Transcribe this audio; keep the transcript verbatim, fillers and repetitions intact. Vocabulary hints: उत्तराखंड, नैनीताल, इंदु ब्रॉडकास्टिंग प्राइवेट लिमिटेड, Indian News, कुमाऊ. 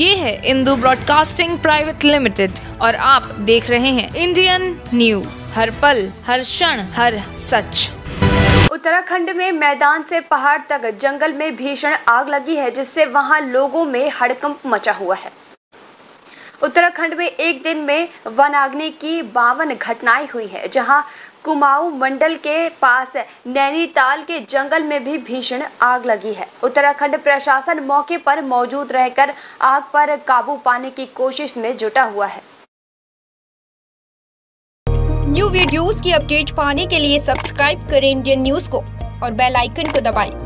ये है इंदु ब्रॉडकास्टिंग प्राइवेट लिमिटेड और आप देख रहे हैं इंडियन न्यूज, हर पल, हर क्षण, हर सच। उत्तराखंड में मैदान से पहाड़ तक जंगल में भीषण आग लगी है, जिससे वहां लोगों में हड़कंप मचा हुआ है। उत्तराखंड में एक दिन में वनाग्नि की बावन घटनाएं हुई है, जहां कुमाऊ मंडल के पास नैनीताल के जंगल में भी भीषण आग लगी है। उत्तराखंड प्रशासन मौके पर मौजूद रहकर आग पर काबू पाने की कोशिश में जुटा हुआ है। न्यू वीडियोस की अपडेट पाने के लिए सब्सक्राइब करें इंडियन न्यूज को और बेल आइकन को दबाएं।